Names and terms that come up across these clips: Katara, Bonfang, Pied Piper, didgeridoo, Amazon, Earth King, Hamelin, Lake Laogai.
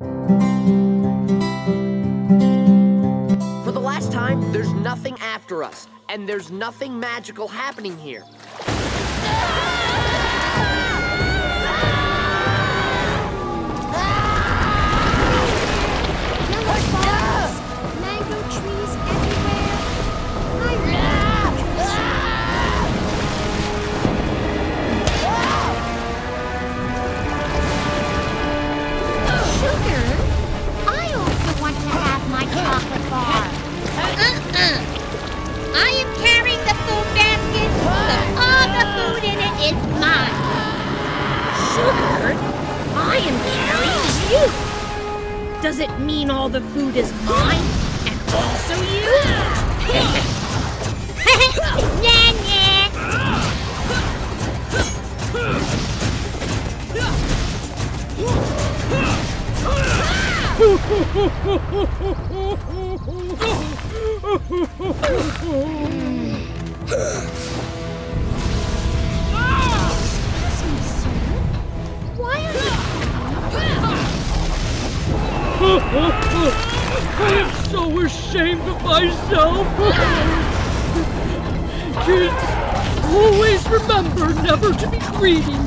For the last time, there's nothing after us, and there's nothing magical happening here. I am carrying the food basket, so all the food in it is mine. Sugar, I am carrying you. Does it mean all the food is mine and also you? Nah, nah. Excuse me, sir. Why are you... I am so ashamed of myself. Kids, always remember never to be greedy.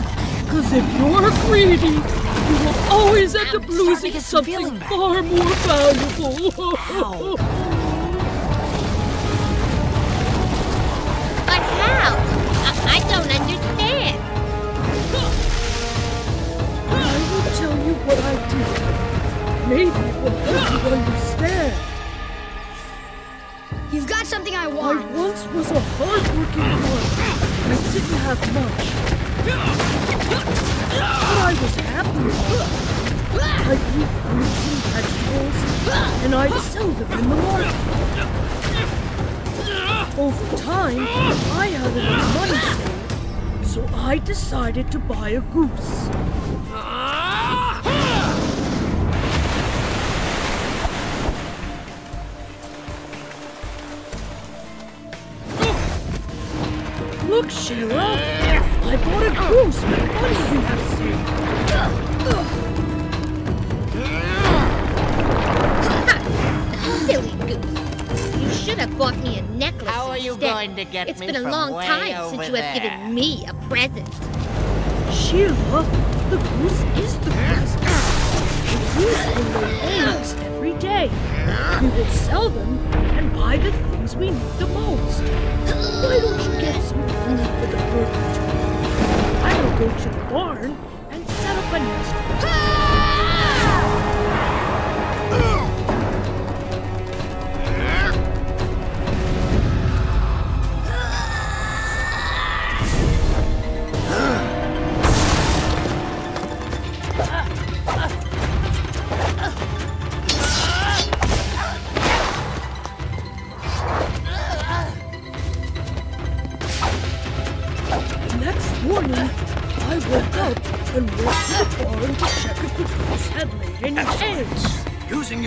Because if you're greedy, you will always end up losing something far more valuable. I don't understand. I will tell you what I did. Maybe it will help you understand. You've got something I want. I once was a hard-working boy. I didn't have much. But I was happy. I grew fruits and vegetables, and I'd sell them in the market. Over time, I had enough money saved, so I decided to buy a goose. Look, Sheila! I bought a goose with money you have saved. Silly goose. You should have bought me a necklace. How are you going to get me from way over there? It's been a long time since you have given me a present. Sheila, the goose is the best. The goose will lay eggs every day. We will sell them and buy the things we need the most. Why don't you get some food for the birds? I will go to the barn and set up a nest.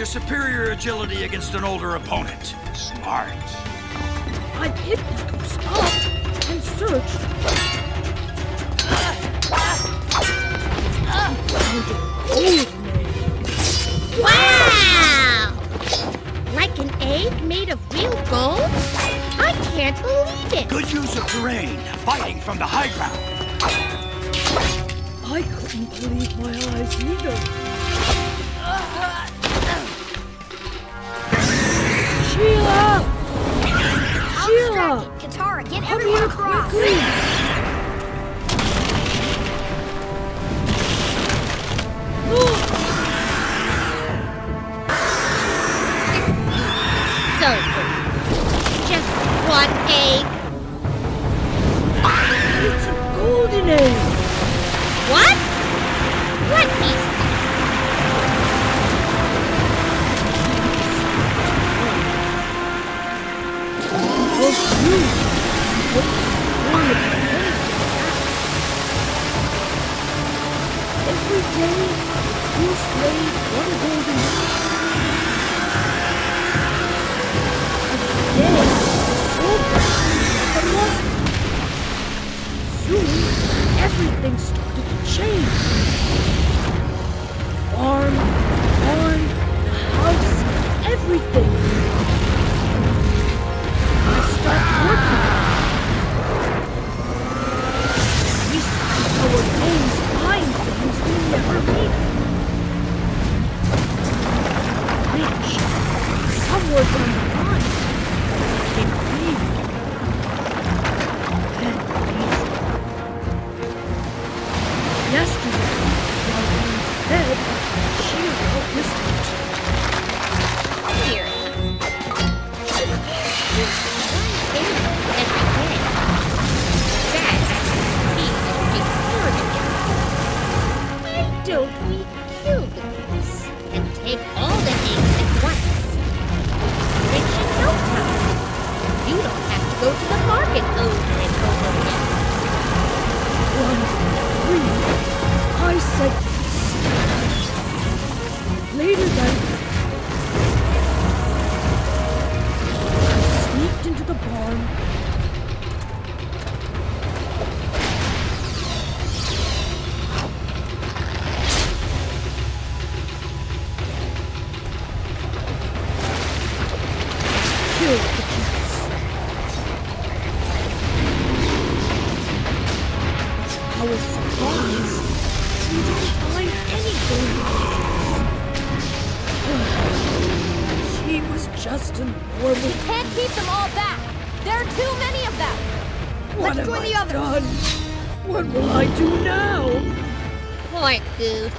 Superior agility against an older opponent. Smart. I picked the goose up and searched. Wow! Like an egg made of real gold? I can't believe it. Good use of terrain, fighting from the high ground. I couldn't believe my eyes either. Sheila! Sheila! Katara, get everyone across! Quickly. So good. Just one egg. It's a golden egg. What? Let me see. Every day, you slay one golden egg. Today, so bright, soon, everything started to change. Farm. Justin, Morley. We can't keep them all back. There are too many of them. What Let's join the others. Done? What will I do now? Poor goose.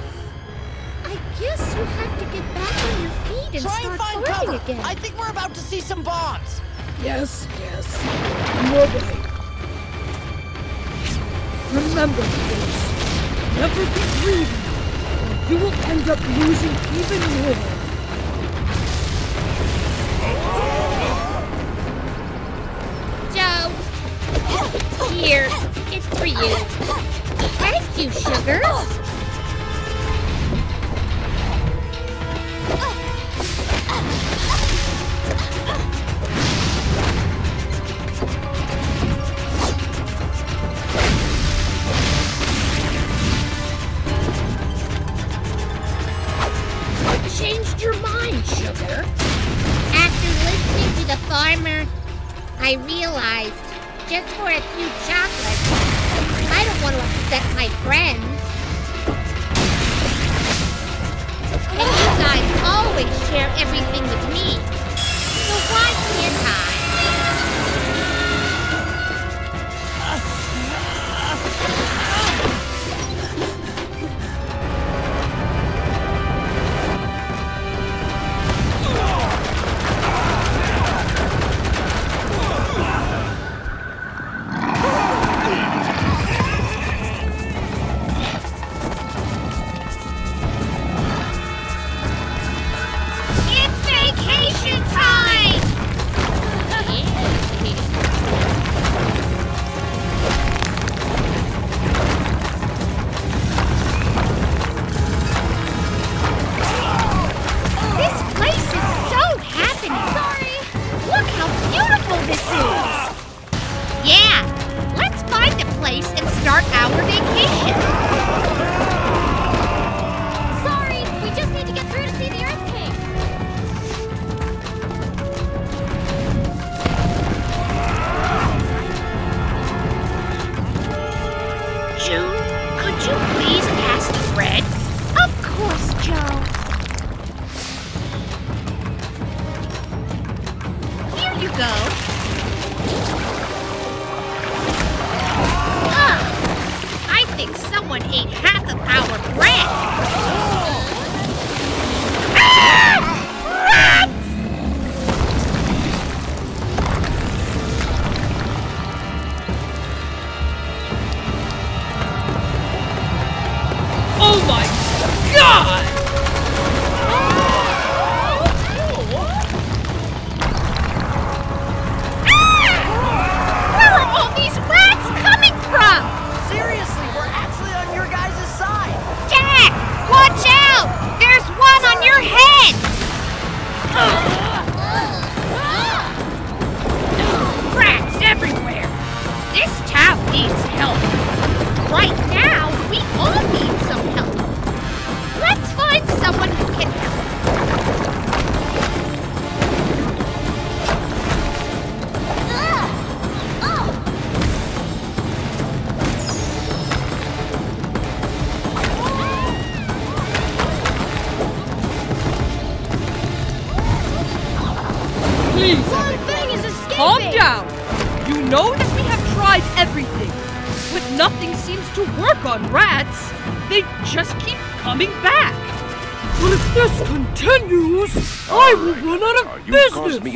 I guess you have to get back on your feet and start fighting again. I think we're about to see some bombs. Yes, yes. Morley. Remember this. Never get greedy, or you will end up losing even more. Joe, here, it's for you. Thank you, sugar. I realized, just for a few chocolates, I don't want to upset my friends. And you guys always share everything with me, so why can't I?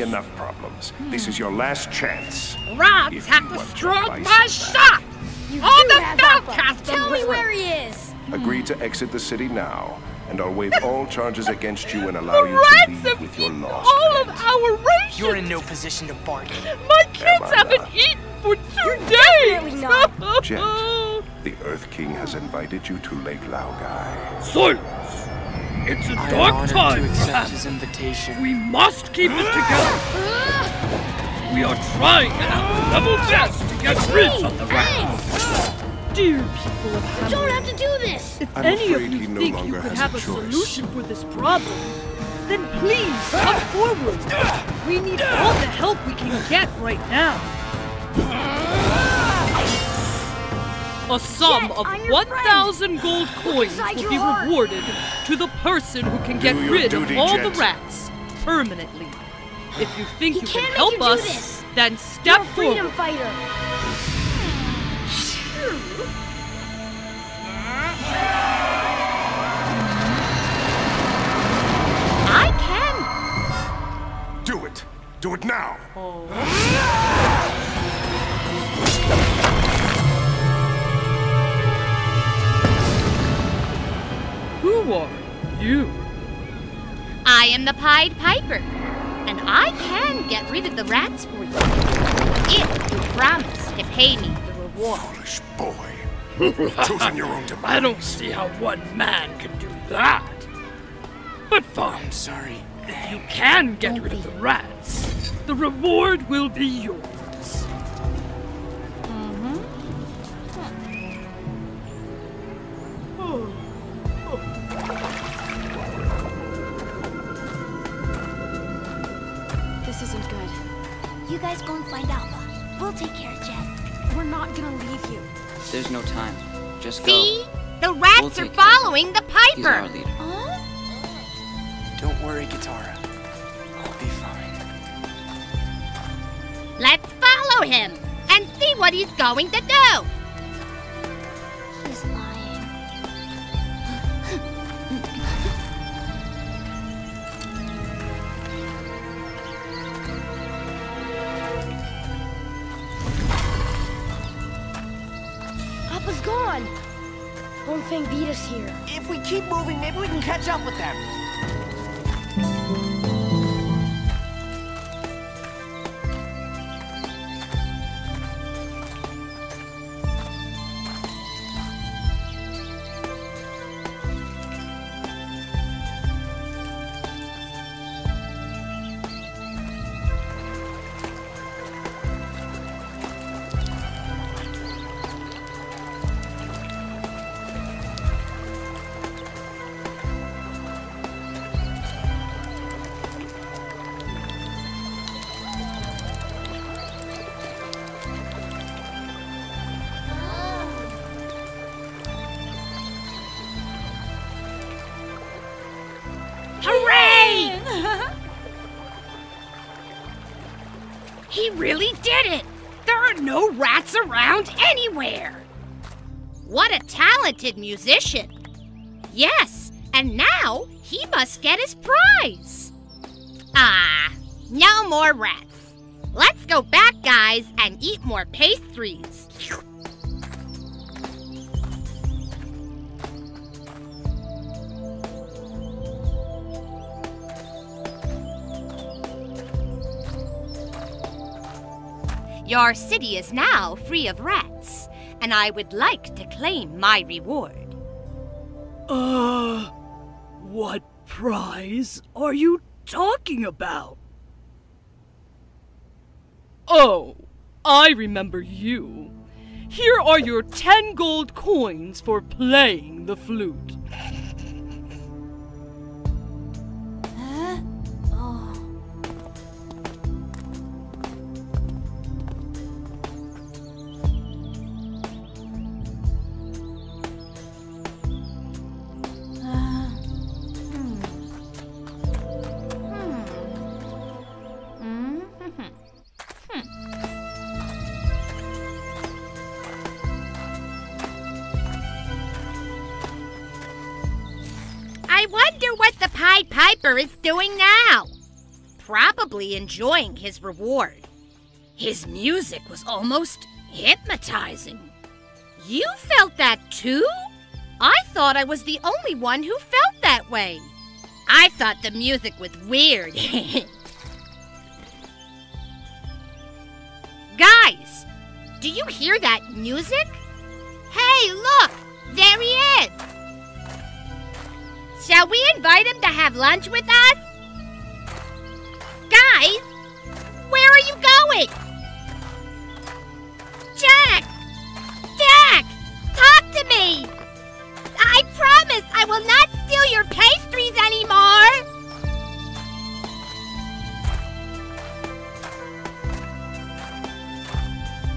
Enough problems. This is your last chance. Rats have destroyed my shop! On the Falcast! Tell me where he is! Agree to exit the city now, and I'll waive all charges against you and allow you to leave with your loss. All of our rations! You're in no position to bargain. My kids haven't eaten for 2 days! Jet, the Earth King has invited you to Lake Laogai. Silence! It's a dark time. To accept his invitation. We must keep it together. We are trying our level best to get rid of the rats. Dear people of Hamlet, you don't have to do this. If any of you think you could have a solution for this problem, then please come forward. We need all the help we can get right now. A sum of 1,000 gold coins will be rewarded to the person who can get rid of all the rats permanently. If you think you can help us, then step forward. You're a freedom fighter. I can. Do it. Do it now. Who are you? I am the Pied Piper, and I can get rid of the rats for you if you promise to pay me the reward. Foolish boy. Choosing your own demise. I don't see how one man could do that. But fine. I'm sorry. If you can get rid of the rats, the reward will be yours. This isn't good. You guys go and find Alpha. We'll take care of Jet. We're not gonna leave you. There's no time. Just go. See? The rats are following the Piper! He's our leader. Don't worry, Katara. I'll be fine. Let's follow him and see what he's going to do. He's lying. Papa's gone. Bonfang beat us here. If we keep moving, maybe we can catch up with them. He really did it! There are no rats around anywhere! What a talented musician! Yes, and now he must get his prize! Ah, no more rats. Let's go back, guys, and eat more pastries. Your city is now free of rats, and I would like to claim my reward. What prize are you talking about? Oh, I remember you. Here are your 10 gold coins for playing the flute. I wonder what the Pied Piper is doing now. Probably enjoying his reward. His music was almost hypnotizing. You felt that too? I thought I was the only one who felt that way. I thought the music was weird. Guys, do you hear that music? Hey, look! There he is! Shall we invite him to have lunch with us? Guys, where are you going? Jack! Jack! Talk to me! I promise I will not steal your pastries anymore!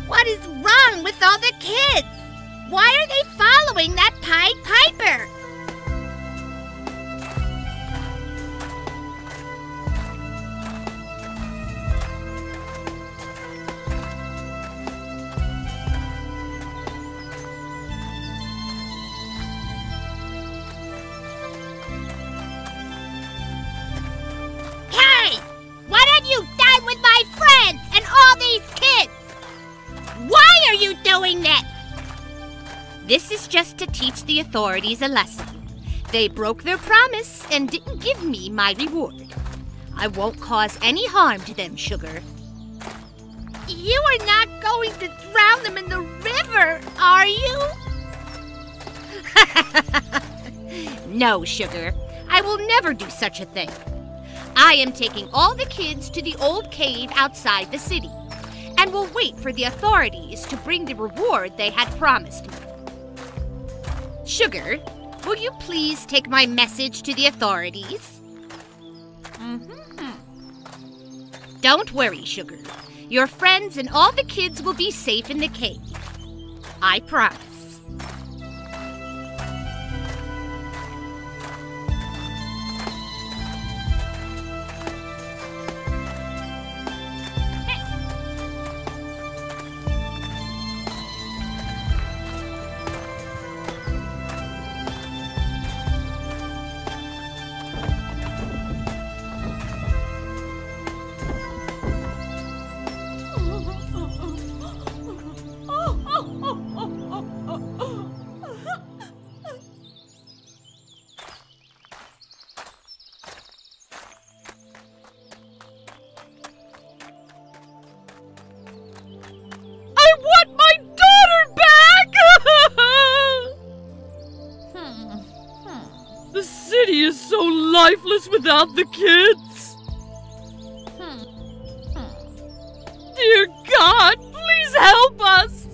What is wrong with all the kids? Why are they following that Pied Piper? doing that! This is just to teach the authorities a lesson. They broke their promise and didn't give me my reward. I won't cause any harm to them, Sugar. You are not going to drown them in the river, are you? No, Sugar. I will never do such a thing. I am taking all the kids to the old cave outside the city, and will wait for the authorities to bring the reward they had promised me. Sugar, will you please take my message to the authorities? Don't worry, Sugar. Your friends and all the kids will be safe in the cave. I promise. Without the kids. Dear God, please help us.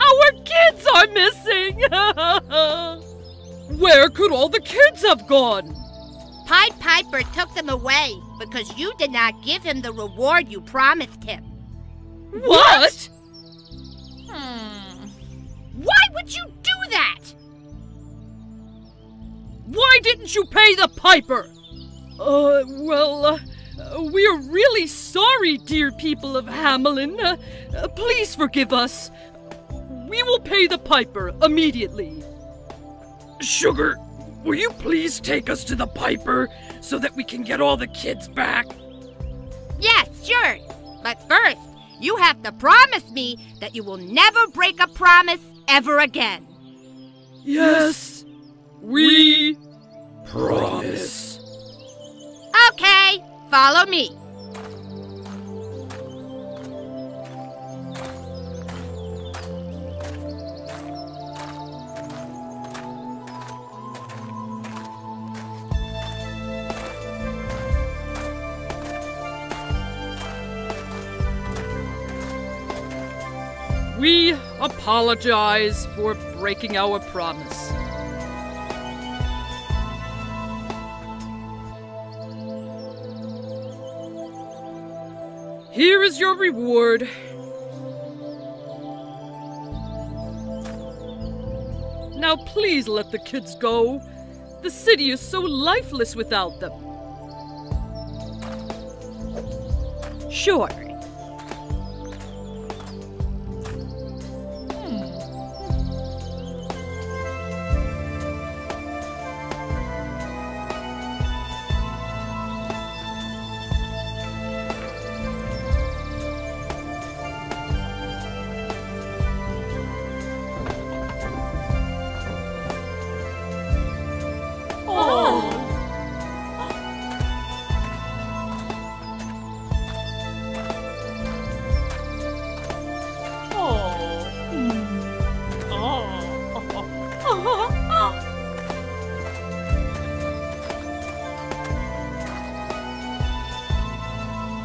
Our kids are missing. Where could all the kids have gone? Pied Piper took them away because you did not give him the reward you promised him. What? Why would you do that? Why didn't you pay the Piper? We're really sorry, dear people of Hamelin. Please forgive us. We will pay the Piper immediately. Sugar, will you please take us to the Piper so that we can get all the kids back? Yes, sure. But first, you have to promise me that you will never break a promise ever again. Yes, we promise. Okay, follow me. We apologize for breaking our promise. Here is your reward. Now please let the kids go. The city is so lifeless without them. Sure.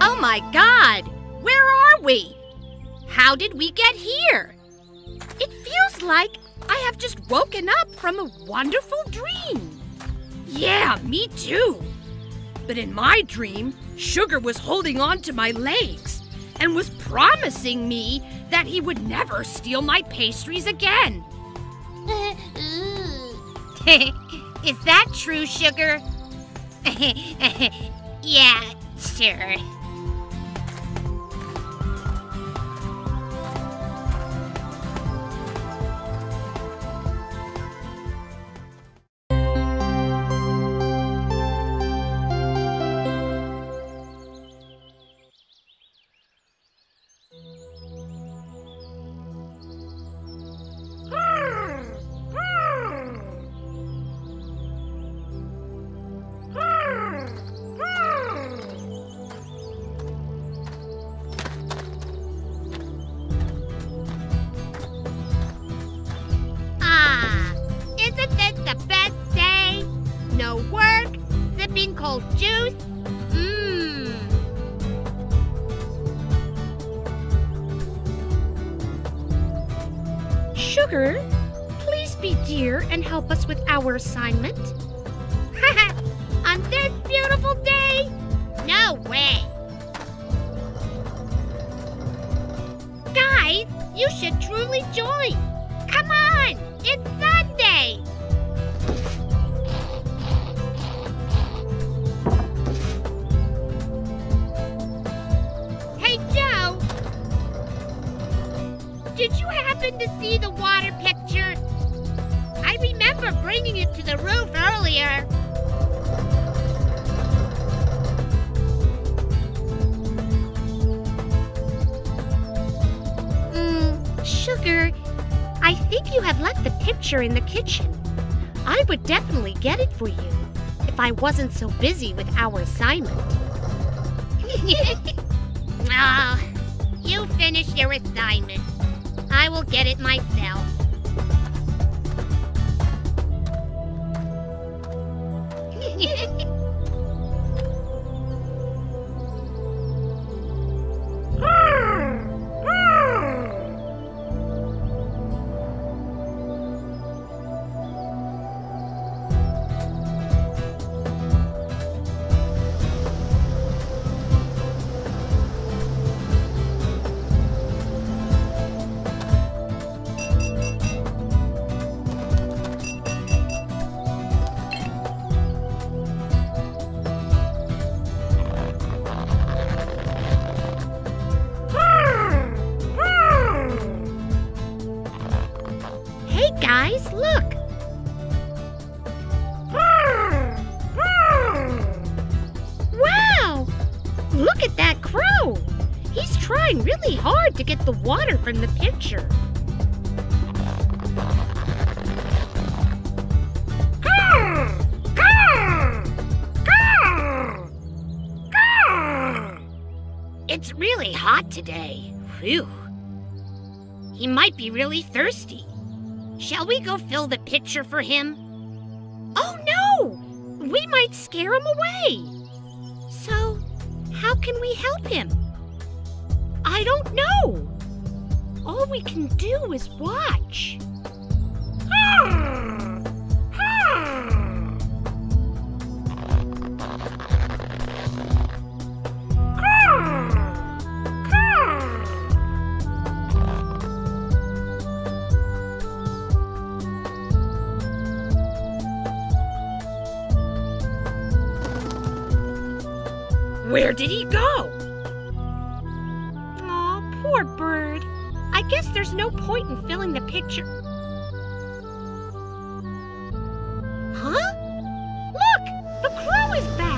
Oh my God! Where are we? How did we get here? It feels like I have just woken up from a wonderful dream. Yeah, me too. But in my dream, Sugar was holding on to my legs and was promising me that he would never steal my pastries again. Is that true, Sugar? Yeah, sure. apple juice. Sugar, please be dear and help us with our assignment. On this beautiful day? No way. Guys, you should truly join. Come on, it's Sunday. Hey, Joe. Did you happen to see the water picture? I remember bringing it to the roof earlier. Sugar, I think you have left the picture in the kitchen. I would definitely get it for you if I wasn't so busy with our assignment. Oh, you finish your assignment. I will get it myself. Guys, look! Wow! Look at that crow! He's trying really hard to get the water from the pitcher. It's really hot today. Phew. He might be really thirsty. Shall we go fill the pitcher for him? Oh no! We might scare him away! So, how can we help him? I don't know! All we can do is watch. Where did he go? Aw, poor bird. I guess there's no point in filling the pitcher. Huh? Look! The crow is back!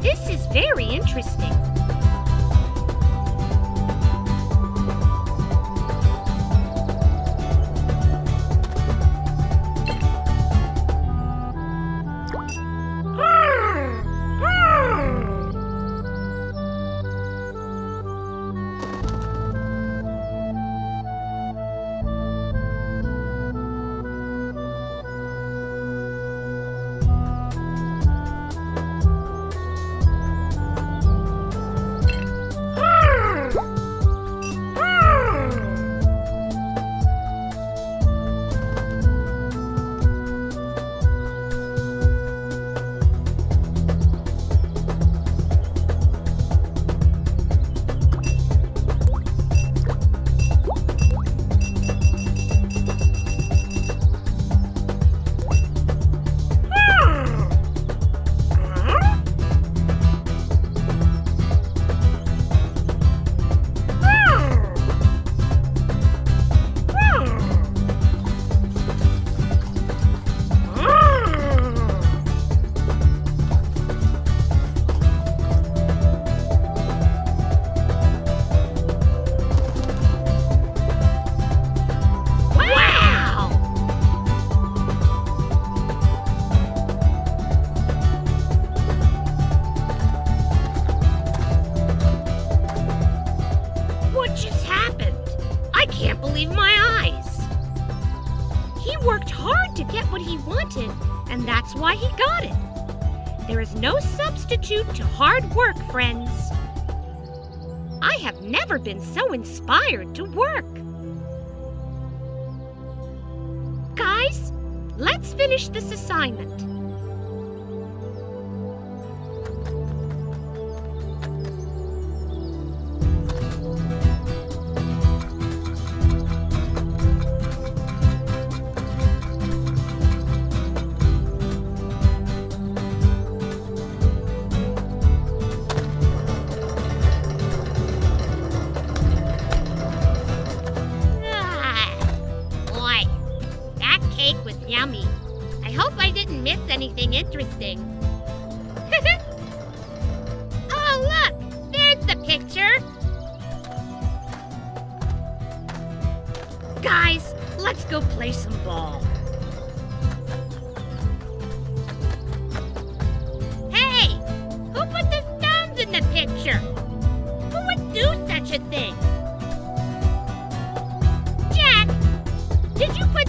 This is very interesting. and that's why he got it. There is no substitute to hard work, friends. I have never been so inspired to work. Guys, let's finish this assignment. Anything interesting. Oh, look! There's the picture! Guys, let's go play some ball. Hey! Who put the stones in the picture? Who would do such a thing? Jack, did you put